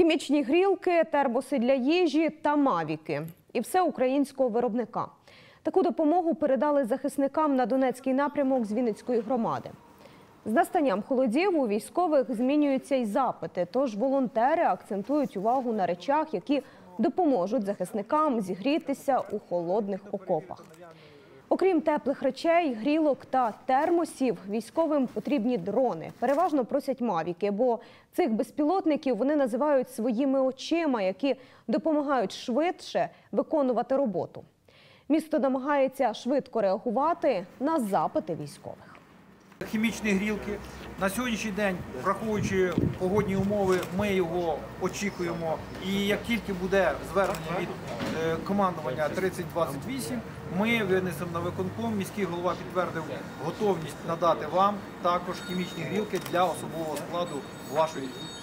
хімічні грілки, термоси для їжі та мавіки. І все українського виробника. Таку допомогу передали захисникам на Донецький напрямок з Вінницької громади. З настанням холодів у військових змінюються й запити, тож волонтери акцентують увагу на речах, які допоможуть захисникам зігрітися у холодних окопах. Окрім теплих речей, грілок та термосів, військовим потрібні дрони. Переважно просять мавіки, бо цих безпілотників вони називають своїми очима, які допомагають швидше виконувати роботу. Місто намагається швидко реагувати на запити військових. Хімічні грілки. На сьогоднішній день, враховуючи погодні умови, ми його очікуємо. І як тільки буде звернення від командування 3028, ми винесемо на виконком. Міський голова підтвердив готовність надати вам також хімічні грілки для особового складу вашої